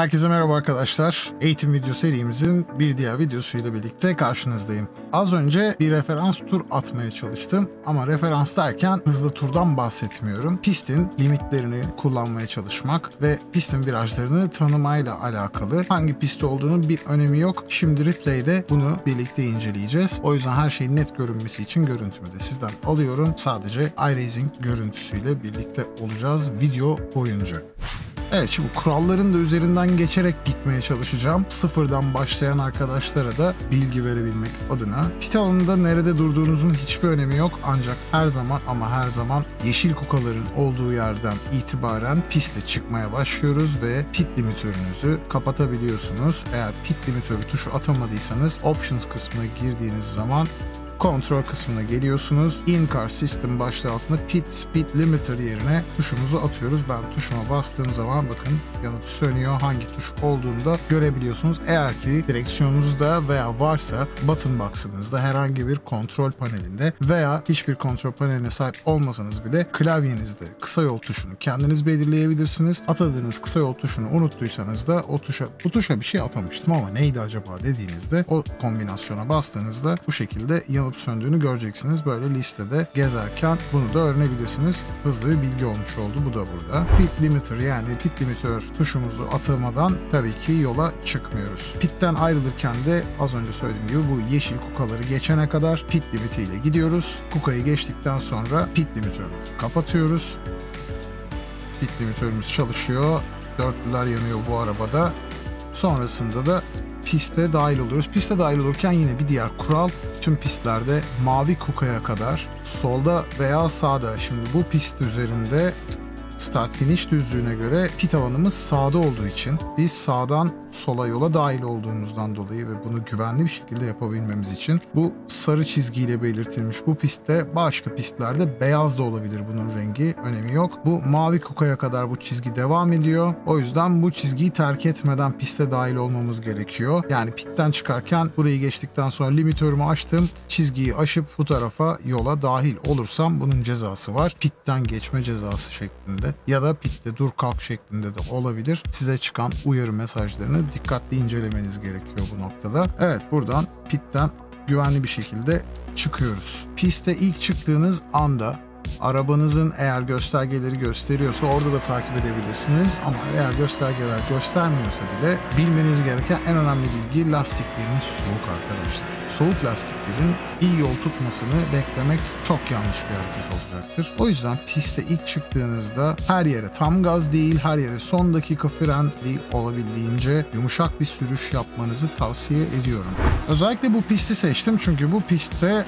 Herkese merhaba arkadaşlar. Eğitim video serimizin bir diğer videosuyla birlikte karşınızdayım. Az önce bir referans tur atmaya çalıştım ama referans derken hızlı turdan bahsetmiyorum. Pistin limitlerini kullanmaya çalışmak ve pistin virajlarını tanımayla alakalı. Hangi pist olduğunun bir önemi yok. Şimdi replay'de bunu birlikte inceleyeceğiz. O yüzden her şeyin net görünmesi için görüntümü de sizden alıyorum. Sadece iRacing görüntüsüyle birlikte olacağız video boyunca. Evet, şimdi kuralların da üzerinden geçerek gitmeye çalışacağım. Sıfırdan başlayan arkadaşlara da bilgi verebilmek adına. Pit alanında nerede durduğunuzun hiçbir önemi yok. Ancak her zaman yeşil kukaların olduğu yerden itibaren piste çıkmaya başlıyoruz ve pit limitörünüzü kapatabiliyorsunuz. Eğer pit limitörü tuşu atamadıysanız options kısmına girdiğiniz zaman kontrol kısmına geliyorsunuz. In Car System başlığı altında Pit Speed Limiter yerine tuşumuzu atıyoruz. Ben tuşuma bastığım zaman bakın yanıp sönüyor. Hangi tuş olduğunu da görebiliyorsunuz. Eğer ki direksiyonunuzda veya varsa button box'ınızda herhangi bir kontrol panelinde veya hiçbir kontrol paneline sahip olmasanız bile klavyenizde kısa yol tuşunu kendiniz belirleyebilirsiniz. Atadığınız kısa yol tuşunu unuttuysanız da bu tuşa bir şey atamıştım ama neydi acaba dediğinizde o kombinasyona bastığınızda bu şekilde yanıp söndüğünü göreceksiniz. Böyle listede gezerken bunu da öğrenebilirsiniz. Hızlı bir bilgi olmuş oldu. Bu da burada. Pit limiter yani pit limitör tuşumuzu atamadan tabii ki yola çıkmıyoruz. Pitten ayrılırken de az önce söylediğim gibi bu yeşil kukaları geçene kadar pit limitiyle gidiyoruz. Kukayı geçtikten sonra pit limitörümüzü kapatıyoruz. Pit limitörümüz çalışıyor. Dörtlüler yanıyor bu arabada. Sonrasında da piste dahil oluyoruz. Piste dahil olurken yine bir diğer kural, tüm pistlerde mavi kukaya kadar solda veya sağda, şimdi bu pist üzerinde start finish düzlüğüne göre pit alanımız sağda olduğu için biz sağdan sola yola dahil olduğumuzdan dolayı ve bunu güvenli bir şekilde yapabilmemiz için bu sarı çizgiyle belirtilmiş bu pistte, başka pistlerde beyaz da olabilir, bunun rengi önemi yok. Bu mavi kukaya kadar bu çizgi devam ediyor. O yüzden bu çizgiyi terk etmeden piste dahil olmamız gerekiyor. Yani pitten çıkarken burayı geçtikten sonra limitörümü açtım. Çizgiyi aşıp bu tarafa yola dahil olursam bunun cezası var. Pitten geçme cezası şeklinde ya da pitte dur kalk şeklinde de olabilir. Size çıkan uyarı mesajlarını dikkatli incelemeniz gerekiyor bu noktada. Evet, buradan pitten güvenli bir şekilde çıkıyoruz. Piste ilk çıktığınız anda arabanızın eğer göstergeleri gösteriyorsa orada da takip edebilirsiniz. Ama eğer göstergeler göstermiyorsa bile bilmeniz gereken en önemli bilgi, lastikleriniz soğuk arkadaşlar. Soğuk lastiklerin iyi yol tutmasını beklemek çok yanlış bir hareket olacaktır. O yüzden piste ilk çıktığınızda her yere tam gaz değil, her yere son dakika fren değil, olabildiğince yumuşak bir sürüş yapmanızı tavsiye ediyorum. Özellikle bu pisti seçtim çünkü bu pistte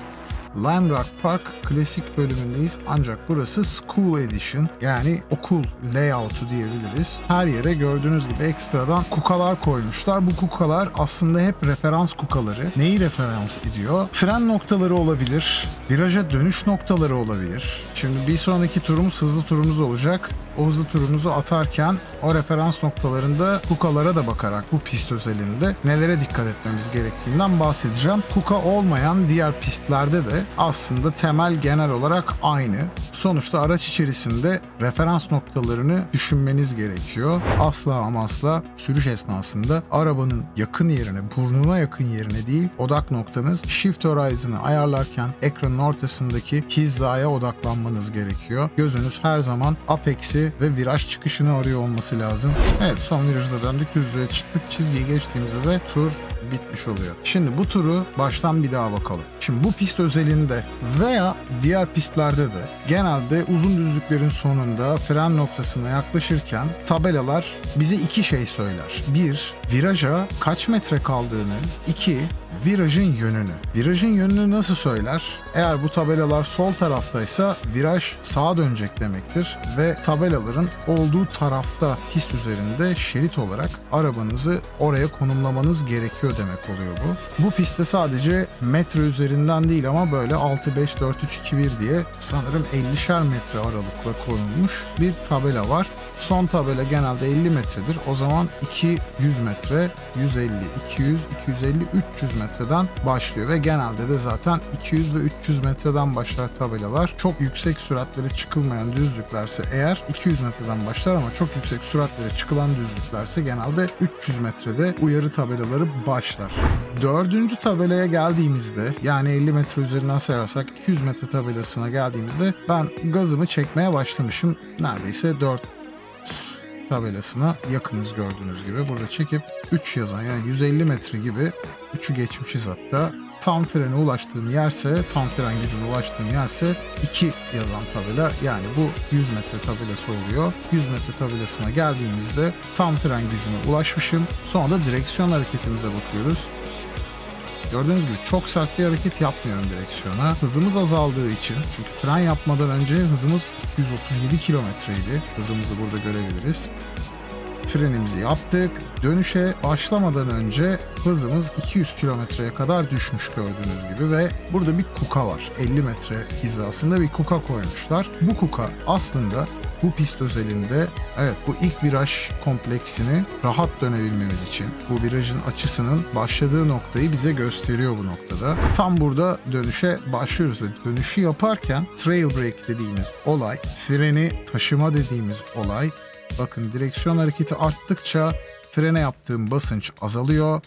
Lime Rock Park klasik bölümündeyiz ancak burası School Edition yani okul layout'u diyebiliriz. Her yere gördüğünüz gibi ekstradan kukalar koymuşlar. Bu kukalar aslında hep referans kukaları. Neyi referans ediyor? Fren noktaları olabilir, viraja dönüş noktaları olabilir. Şimdi bir sonraki turumuz hızlı turumuz olacak. O hızlı turumuzu atarken o referans noktalarında kukalara da bakarak bu pist özelinde nelere dikkat etmemiz gerektiğinden bahsedeceğim. Kuka olmayan diğer pistlerde de aslında temel genel olarak aynı. Sonuçta araç içerisinde referans noktalarını düşünmeniz gerekiyor. Asla ama asla sürüş esnasında arabanın yakın yerine, burnuna yakın yerine değil, odak noktanız Shift Horizon'ı ayarlarken ekranın ortasındaki hizaya odaklanmanız gerekiyor. Gözünüz her zaman apex'i ve viraj çıkışını arıyor olması lazım. Evet, son virajda döndük, düzlüğe çıktık. Çizgiyi geçtiğimizde de tur bitmiş oluyor. Şimdi bu turu baştan bir daha bakalım. Şimdi bu pist özelinde veya diğer pistlerde de genelde uzun düzlüklerin sonunda fren noktasına yaklaşırken tabelalar bize iki şey söyler. Bir, viraja kaç metre kaldığını. İki, virajın yönünü. Virajın yönünü nasıl söyler? Eğer bu tabelalar sol taraftaysa viraj sağa dönecek demektir ve tabelaların olduğu tarafta pist üzerinde şerit olarak arabanızı oraya konumlamanız gerekiyor demek oluyor bu. Bu pistte sadece metre üzerinden değil ama böyle 6-5-4-3-2-1 diye sanırım 50'şer metre aralıkla konulmuş bir tabela var. Son tabela genelde 50 metredir. O zaman 200 metre, 150, 200, 250, 300 metreden başlıyor ve genelde de zaten 200 ve 300 metreden başlar tabelalar. Çok yüksek süratlere çıkılmayan düzlüklerse eğer 200 metreden başlar ama çok yüksek süratlere çıkılan düzlüklerse genelde 300 metrede uyarı tabelaları başlar. Dördüncü tabelaya geldiğimizde, yani 50 metre üzerinden sayarsak 200 metre tabelasına geldiğimizde ben gazımı çekmeye başlamışım. Neredeyse 4 tabelasına yakınız gördüğünüz gibi. Burada çekip 3 yazan, yani 150 metre gibi 3'ü geçmişiz hatta. Tam frene ulaştığım yerse, tam fren gücüne ulaştığım yerse 2 yazan tabela, yani bu 100 metre tabelası oluyor. 100 metre tabelasına geldiğimizde tam fren gücüne ulaşmışım. Sonra da direksiyon hareketimize bakıyoruz. Gördüğünüz gibi çok sert bir hareket yapmıyorum direksiyona. Hızımız azaldığı için, çünkü fren yapmadan önce hızımız 237 kilometreydi. Hızımızı burada görebiliriz. Frenimizi yaptık. Dönüşe başlamadan önce hızımız 200 kilometreye kadar düşmüş gördüğünüz gibi ve burada bir kuka var. 50 metre hizasında bir kuka koymuşlar. Bu kuka aslında bu pist özelinde, evet, bu ilk viraj kompleksini rahat dönebilmemiz için bu virajın açısının başladığı noktayı bize gösteriyor bu noktada. Tam burada dönüşe başlıyoruz ve dönüşü yaparken trail brake dediğimiz olay, freni taşıma dediğimiz olay. Bakın direksiyon hareketi arttıkça frene yaptığım basınç azalıyor.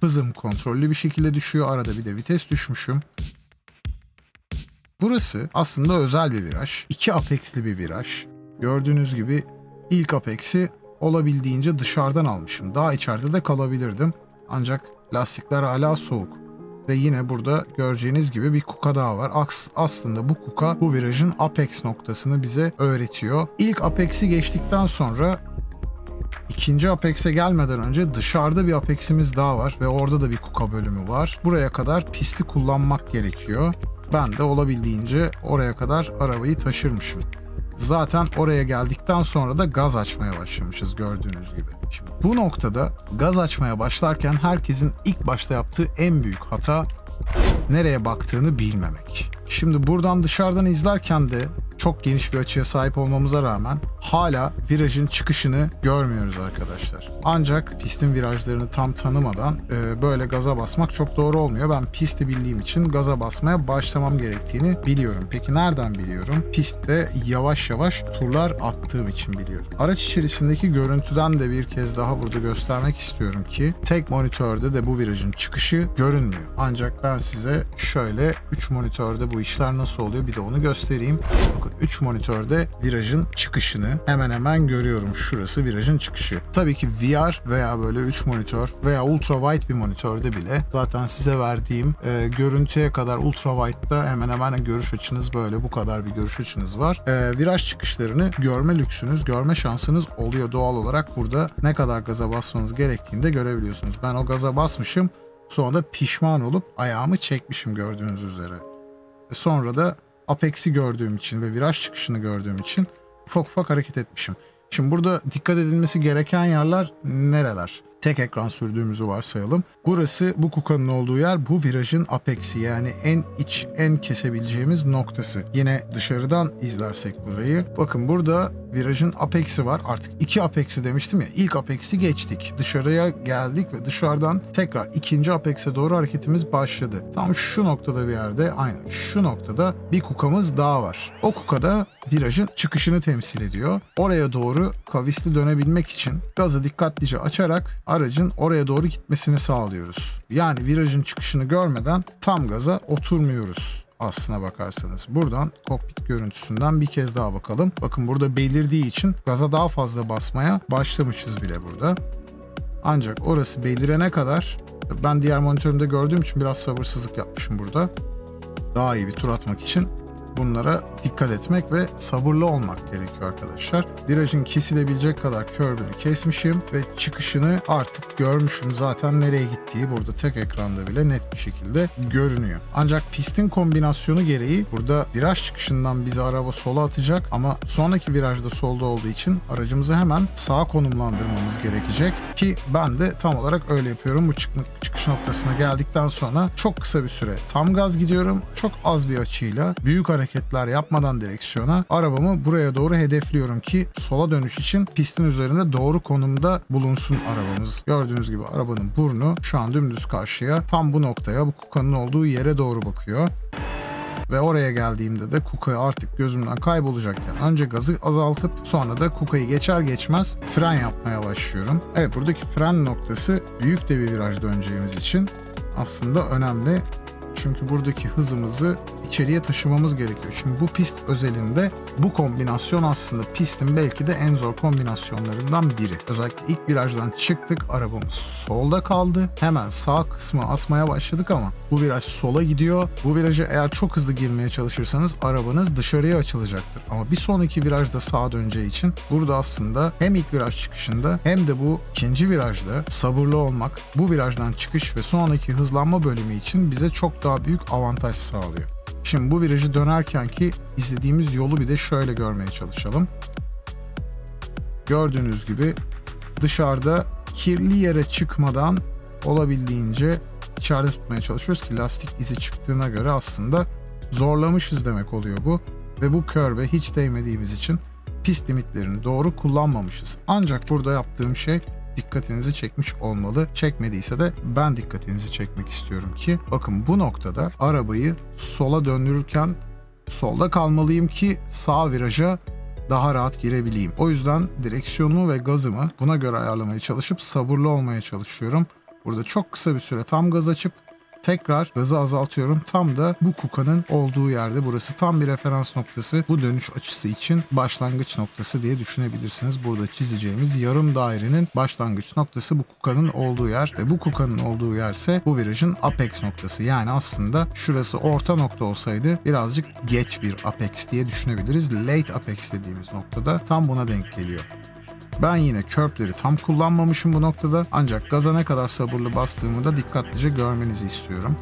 Hızım kontrollü bir şekilde düşüyor. Arada bir de vites düşmüşüm. Burası aslında özel bir viraj. 2 apexli bir viraj. Gördüğünüz gibi ilk apex'i olabildiğince dışarıdan almışım. Daha içeride de kalabilirdim. Ancak lastikler hala soğuk. Ve yine burada göreceğiniz gibi bir kuka daha var. Aslında bu kuka bu virajın apex noktasını bize öğretiyor. İlk apex'i geçtikten sonra ikinci apex'e gelmeden önce dışarıda bir apex'imiz daha var ve orada da bir kuka bölümü var. Buraya kadar pisti kullanmak gerekiyor. Ben de olabildiğince oraya kadar arabayı taşırmışım. Zaten oraya geldikten sonra da gaz açmaya başlamışız gördüğünüz gibi. Şimdi bu noktada gaz açmaya başlarken herkesin ilk başta yaptığı en büyük hata nereye baktığını bilmemek. Şimdi buradan dışarıdan izlerken de çok geniş bir açıya sahip olmamıza rağmen hala virajın çıkışını görmüyoruz arkadaşlar. Ancak pistin virajlarını tam tanımadan böyle gaza basmak çok doğru olmuyor. Ben pisti bildiğim için gaza basmaya başlamam gerektiğini biliyorum. Peki nereden biliyorum? Pistte yavaş yavaş turlar attığım için biliyorum. Araç içerisindeki görüntüden de bir kez daha burada göstermek istiyorum ki tek monitörde de bu virajın çıkışı görünmüyor. Ancak ben size şöyle 3 monitörde bu işler nasıl oluyor bir de onu göstereyim. Bakın. 3 monitörde virajın çıkışını hemen hemen görüyorum. Şurası virajın çıkışı. Tabii ki VR veya böyle 3 monitör veya ultra wide bir monitörde bile zaten size verdiğim görüntüye kadar ultra wide'da hemen hemen görüş açınız böyle, bu kadar bir görüş açınız var. Viraj çıkışlarını görme lüksünüz, görme şansınız oluyor. Doğal olarak burada ne kadar gaza basmanız gerektiğini de görebiliyorsunuz. Ben o gaza basmışım, sonra da pişman olup ayağımı çekmişim gördüğünüz üzere. Sonra da apex'i gördüğüm için ve viraj çıkışını gördüğüm için ufak ufak hareket etmişim. Şimdi burada dikkat edilmesi gereken yerler nereler? Tek ekran sürdüğümüzü varsayalım. Burası, bu kukanın olduğu yer bu virajın apex'i, yani en iç, en kesebileceğimiz noktası. Yine dışarıdan izlersek burayı. Bakın burada virajın apex'i var. Artık 2 apex'i demiştim ya. İlk apex'i geçtik. Dışarıya geldik ve dışarıdan tekrar ikinci apex'e doğru hareketimiz başladı. Tam şu noktada bir yerde, aynen şu noktada bir kukamız daha var. O kukada virajın çıkışını temsil ediyor. Oraya doğru kavisli dönebilmek için gazı dikkatlice açarak aracın oraya doğru gitmesini sağlıyoruz. Yani virajın çıkışını görmeden tam gaza oturmuyoruz aslına bakarsanız. Buradan kokpit görüntüsünden bir kez daha bakalım. Bakın burada belirdiği için gaza daha fazla basmaya başlamışız bile burada. Ancak orası belirene kadar, ben diğer monitörümde gördüğüm için biraz sabırsızlık yapmışım burada. Daha iyi bir tur atmak için bunlara dikkat etmek ve sabırlı olmak gerekiyor arkadaşlar. Virajın kesilebilecek kadar körbünü kesmişim ve çıkışını artık görmüşüm. Zaten nereye gittiği burada tek ekranda bile net bir şekilde görünüyor. Ancak pistin kombinasyonu gereği burada viraj çıkışından bizi araba sola atacak ama sonraki virajda solda olduğu için aracımızı hemen sağa konumlandırmamız gerekecek ki ben de tam olarak öyle yapıyorum. Bu çıkış noktasına geldikten sonra çok kısa bir süre tam gaz gidiyorum. Çok az bir açıyla büyük hareketler yapmıyorum. çarpmadan direksiyona arabamı buraya doğru hedefliyorum ki sola dönüş için pistin üzerinde doğru konumda bulunsun arabamız. Gördüğünüz gibi arabanın burnu şu an dümdüz karşıya, tam bu noktaya, bu kukanın olduğu yere doğru bakıyor. Ve oraya geldiğimde de kuka artık gözümden kaybolacakken önce gazı azaltıp sonra da kukayı geçer geçmez fren yapmaya başlıyorum. Evet, buradaki fren noktası büyük de bir viraj döneceğimiz için aslında önemli. Çünkü buradaki hızımızı içeriye taşımamız gerekiyor. Şimdi bu pist özelinde bu kombinasyon aslında pistin belki de en zor kombinasyonlarından biri. Özellikle ilk virajdan çıktık, arabamız solda kaldı. Hemen sağ kısmı atmaya başladık ama bu viraj sola gidiyor. Bu viraja eğer çok hızlı girmeye çalışırsanız arabanız dışarıya açılacaktır. Ama bir sonraki virajda sağa döneceği için burada aslında hem ilk viraj çıkışında hem de bu ikinci virajda sabırlı olmak bu virajdan çıkış ve sonraki hızlanma bölümü için bize çok daha büyük avantaj sağlıyor. Şimdi bu virajı dönerken ki izlediğimiz yolu bir de şöyle görmeye çalışalım. Gördüğünüz gibi dışarıda kirli yere çıkmadan olabildiğince içeride tutmaya çalışıyoruz ki lastik izi çıktığına göre aslında zorlamışız demek oluyor bu. Ve bu körbe hiç değmediğimiz için pist limitlerini doğru kullanmamışız. Ancak burada yaptığım şey dikkatinizi çekmiş olmalı. Çekmediyse de ben dikkatinizi çekmek istiyorum ki bakın bu noktada arabayı sola döndürürken solda kalmalıyım ki sağ viraja daha rahat girebileyim. O yüzden direksiyonumu ve gazımı buna göre ayarlamaya çalışıp sabırlı olmaya çalışıyorum. Burada çok kısa bir süre tam gaz açıp tekrar gazı azaltıyorum. Tam da bu kukanın olduğu yerde, burası tam bir referans noktası. Bu dönüş açısı için başlangıç noktası diye düşünebilirsiniz. Burada çizeceğimiz yarım dairenin başlangıç noktası bu kukanın olduğu yer ve bu kukanın olduğu yer ise bu virajın apex noktası. Yani aslında şurası orta nokta olsaydı birazcık geç bir apex diye düşünebiliriz. Late apex dediğimiz noktada tam buna denk geliyor. Ben yine körbleri tam kullanmamışım bu noktada, ancak gaza ne kadar sabırlı bastığımı da dikkatlice görmenizi istiyorum.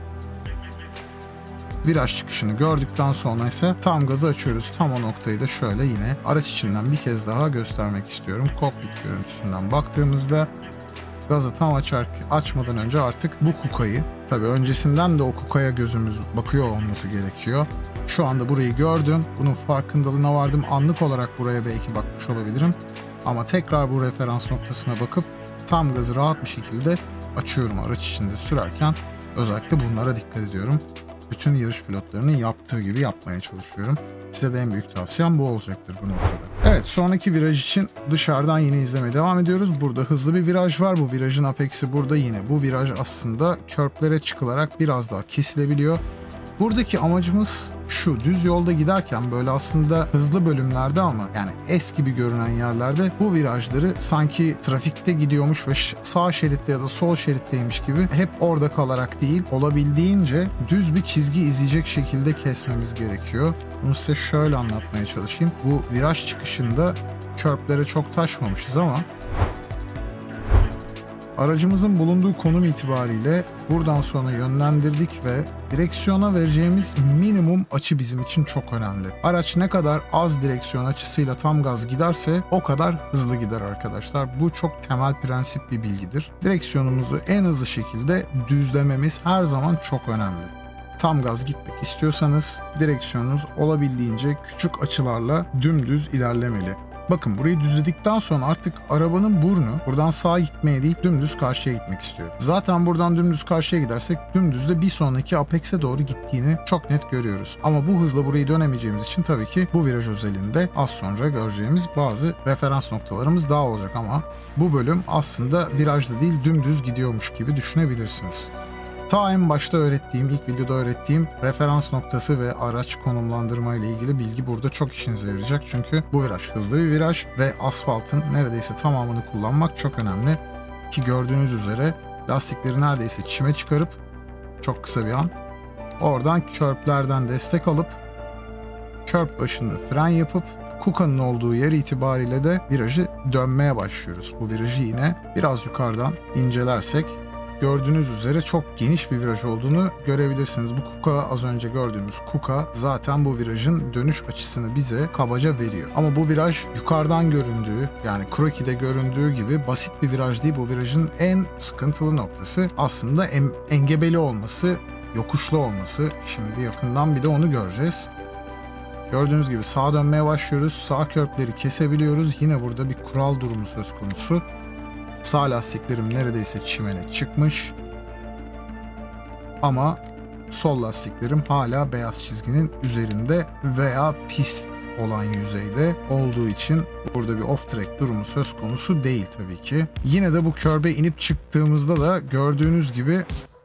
Viraj çıkışını gördükten sonra ise tam gazı açıyoruz. Tam o noktayı da şöyle yine araç içinden bir kez daha göstermek istiyorum. Kokpit görüntüsünden baktığımızda gazı tam açmadan önce artık bu kukayı, tabii öncesinden de o kukaya gözümüz bakıyor olması gerekiyor. Şu anda burayı gördüm, bunun farkındalığına vardım. Anlık olarak buraya belki bakmış olabilirim. Ama tekrar bu referans noktasına bakıp tam gazı rahat bir şekilde açıyorum araç içinde sürerken. Özellikle bunlara dikkat ediyorum. Bütün yarış pilotlarının yaptığı gibi yapmaya çalışıyorum. Size de en büyük tavsiyem bu olacaktır bu noktada. Evet, sonraki viraj için dışarıdan yine izlemeye devam ediyoruz. Burada hızlı bir viraj var. Bu virajın apex'i burada yine. Bu viraj aslında körplere çıkılarak biraz daha kesilebiliyor. Buradaki amacımız şu, düz yolda giderken böyle aslında hızlı bölümlerde ama yani es gibi görünen yerlerde bu virajları sanki trafikte gidiyormuş ve sağ şeritte ya da sol şeritteymiş gibi hep orada kalarak değil, olabildiğince düz bir çizgi izleyecek şekilde kesmemiz gerekiyor. Bunu size şöyle anlatmaya çalışayım. Bu viraj çıkışında çörplere çok taşmamışız ama aracımızın bulunduğu konum itibariyle buradan sonra yönlendirdik ve direksiyona vereceğimiz minimum açı bizim için çok önemli. Araç ne kadar az direksiyon açısıyla tam gaz giderse o kadar hızlı gider arkadaşlar. Bu çok temel prensip bir bilgidir. Direksiyonumuzu en hızlı şekilde düzlememiz her zaman çok önemli. Tam gaz gitmek istiyorsanız direksiyonunuz olabildiğince küçük açılarla dümdüz ilerlemeli. Bakın burayı düzledikten sonra artık arabanın burnu buradan sağa gitmeye değil dümdüz karşıya gitmek istiyor. Zaten buradan dümdüz karşıya gidersek dümdüz de bir sonraki apex'e doğru gittiğini çok net görüyoruz. Ama bu hızla burayı dönemeyeceğimiz için tabii ki bu viraj özelinde az sonra göreceğimiz bazı referans noktalarımız daha olacak ama bu bölüm aslında virajda değil dümdüz gidiyormuş gibi düşünebilirsiniz. Ta en başta öğrettiğim, ilk videoda öğrettiğim referans noktası ve araç konumlandırma ile ilgili bilgi burada çok işinize yarayacak. Çünkü bu viraj hızlı bir viraj ve asfaltın neredeyse tamamını kullanmak çok önemli. Ki gördüğünüz üzere lastikleri neredeyse çime çıkarıp çok kısa bir an oradan körblerden destek alıp körp başında fren yapıp kukanın olduğu yer itibariyle de virajı dönmeye başlıyoruz. Bu virajı yine biraz yukarıdan incelersek gördüğünüz üzere çok geniş bir viraj olduğunu görebilirsiniz. Bu kuka, az önce gördüğümüz kuka zaten bu virajın dönüş açısını bize kabaca veriyor. Ama bu viraj yukarıdan göründüğü, yani kroki'de göründüğü gibi basit bir viraj değil. Bu virajın en sıkıntılı noktası aslında engebeli olması, yokuşlu olması. Şimdi yakından bir de onu göreceğiz. Gördüğünüz gibi sağa dönmeye başlıyoruz. Sağ körbleri kesebiliyoruz. Yine burada bir kural durumu söz konusu. Sağ lastiklerim neredeyse çimene çıkmış. Ama sol lastiklerim hala beyaz çizginin üzerinde veya pist olan yüzeyde olduğu için burada bir off track durumu söz konusu değil tabii ki. Yine de bu körbe inip çıktığımızda da gördüğünüz gibi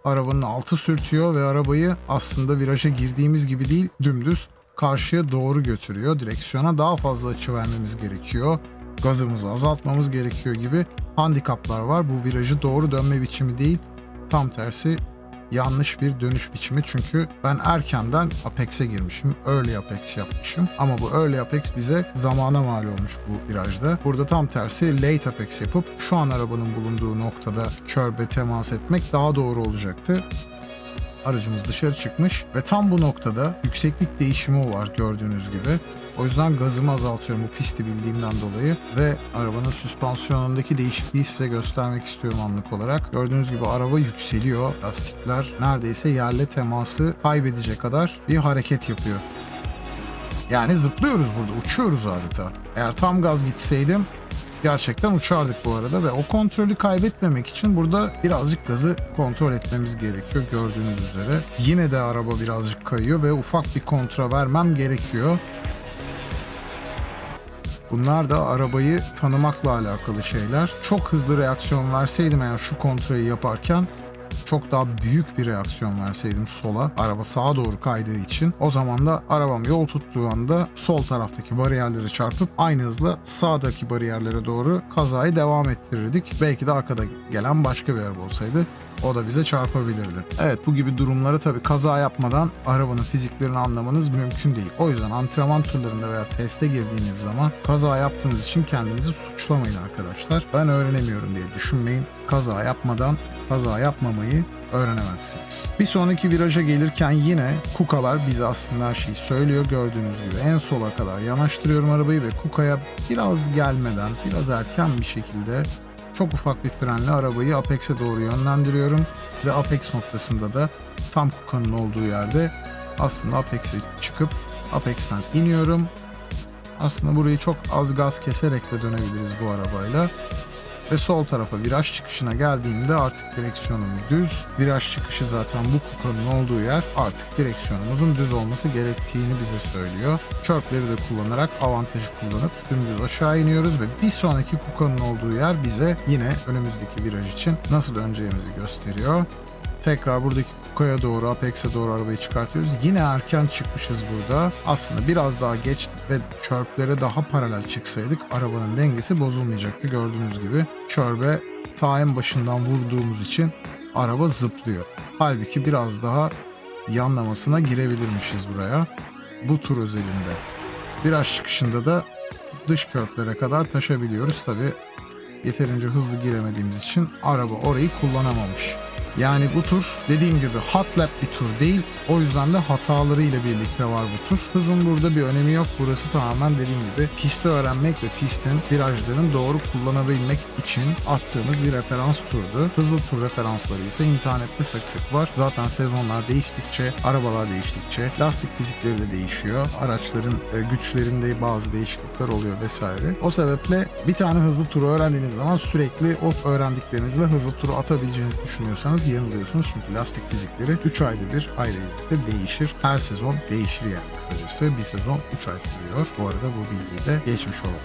arabanın altı sürtüyor ve arabayı aslında viraja girdiğimiz gibi değil, dümdüz karşıya doğru götürüyor. Direksiyona daha fazla açı vermemiz gerekiyor. Gazımızı azaltmamız gerekiyor gibi handikaplar var. Bu virajı doğru dönme biçimi değil, tam tersi yanlış bir dönüş biçimi. Çünkü ben erkenden Apex'e girmişim. Early Apex yapmışım. Ama bu Early Apex bize zamana mal olmuş bu virajda. Burada tam tersi Late Apex yapıp şu an arabanın bulunduğu noktada körbe temas etmek daha doğru olacaktı. Aracımız dışarı çıkmış ve tam bu noktada yükseklik değişimi var gördüğünüz gibi. O yüzden gazımı azaltıyorum bu pisti bildiğimden dolayı ve arabanın süspansiyonundaki değişikliği size göstermek istiyorum anlık olarak. Gördüğünüz gibi araba yükseliyor. Lastikler neredeyse yerle teması kaybedecek kadar bir hareket yapıyor. Yani zıplıyoruz burada, uçuyoruz adeta. Eğer tam gaz gitseydim gerçekten uçardık bu arada ve o kontrolü kaybetmemek için burada birazcık gazı kontrol etmemiz gerekiyor gördüğünüz üzere. Yine de araba birazcık kayıyor ve ufak bir kontra vermem gerekiyor. Bunlar da arabayı tanımakla alakalı şeyler. Çok hızlı reaksiyon verseydim eğer şu kontrayı yaparken, çok daha büyük bir reaksiyon verseydim sola, araba sağa doğru kaydığı için, o zaman da arabam yol tuttuğu anda sol taraftaki bariyerlere çarpıp aynı hızla sağdaki bariyerlere doğru kazayı devam ettirirdik. Belki de arkada gelen başka bir araba olsaydı o da bize çarpabilirdi. Evet, bu gibi durumları tabii kaza yapmadan arabanın fiziklerini anlamanız mümkün değil. O yüzden antrenman turlarında veya teste girdiğiniz zaman kaza yaptığınız için kendinizi suçlamayın arkadaşlar. Ben öğrenemiyorum diye düşünmeyin. Kaza yapmadan kaza yapmamayı öğrenemezsiniz. Bir sonraki viraja gelirken yine kukalar bize aslında her şeyi söylüyor. Gördüğünüz gibi en sola kadar yanaştırıyorum arabayı ve kukaya biraz gelmeden, biraz erken bir şekilde çok ufak bir frenle arabayı Apex'e doğru yönlendiriyorum ve Apex noktasında da tam kukanın olduğu yerde aslında Apex'e çıkıp Apex'ten iniyorum. Aslında burayı çok az gaz keserek de dönebiliriz bu arabayla. Ve sol tarafa viraj çıkışına geldiğimde artık direksiyonum düz. Viraj çıkışı zaten bu kukanın olduğu yer, artık direksiyonumuzun düz olması gerektiğini bize söylüyor. Çörpleri de kullanarak avantajı kullanıp dümdüz aşağı iniyoruz ve bir sonraki kukanın olduğu yer bize yine önümüzdeki viraj için nasıl döneceğimizi gösteriyor. Tekrar buradaki kukaya doğru, Apex'e doğru arabayı çıkartıyoruz. Yine erken çıkmışız burada. Aslında biraz daha geç ve çörplere daha paralel çıksaydık arabanın dengesi bozulmayacaktı. Gördüğünüz gibi çörbe ta en başından vurduğumuz için araba zıplıyor. Halbuki biraz daha yanlamasına girebilirmişiz buraya. Bu tur özelinde. Viraj çıkışında da dış körplere kadar taşabiliyoruz. Tabii yeterince hızlı giremediğimiz için araba orayı kullanamamış. Yani bu tur dediğim gibi hot lap bir tur değil. O yüzden de hatalarıyla birlikte var bu tur. Hızın burada bir önemi yok. Burası tamamen dediğim gibi pisti öğrenmek ve pistin virajlarını doğru kullanabilmek için attığımız bir referans turdu. Hızlı tur referansları ise internette sık sık var. Zaten sezonlar değiştikçe, arabalar değiştikçe lastik fizikleri de değişiyor. Araçların güçlerinde bazı değişiklikler oluyor vesaire. O sebeple bir tane hızlı turu öğrendiğiniz zaman sürekli o öğrendiklerinizle hızlı turu atabileceğinizi düşünüyorsanız yanılıyorsunuz, çünkü lastik fizikleri 3 ayda bir iRacing'de değişir. Her sezon değişir yani. Kısacası bir sezon 3 ay sürüyor. Bu arada bu bilgiyi de geçmiş olalım.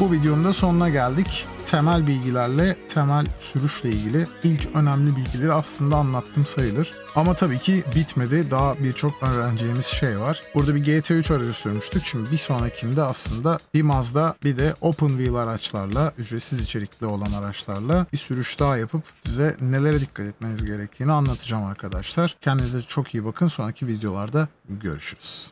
Bu videonun da sonuna geldik. Temel bilgilerle, temel sürüşle ilgili ilk önemli bilgileri aslında anlattım sayılır. Ama tabii ki bitmedi. Daha birçok öğreneceğimiz şey var. Burada bir GT3 aracı sürmüştük. Şimdi bir sonrakinde aslında bir Mazda, bir de open wheel araçlarla, ücretsiz içerikli olan araçlarla bir sürüş daha yapıp size nelere dikkat etmeniz gerektiğini anlatacağım arkadaşlar. Kendinize çok iyi bakın. Sonraki videolarda görüşürüz.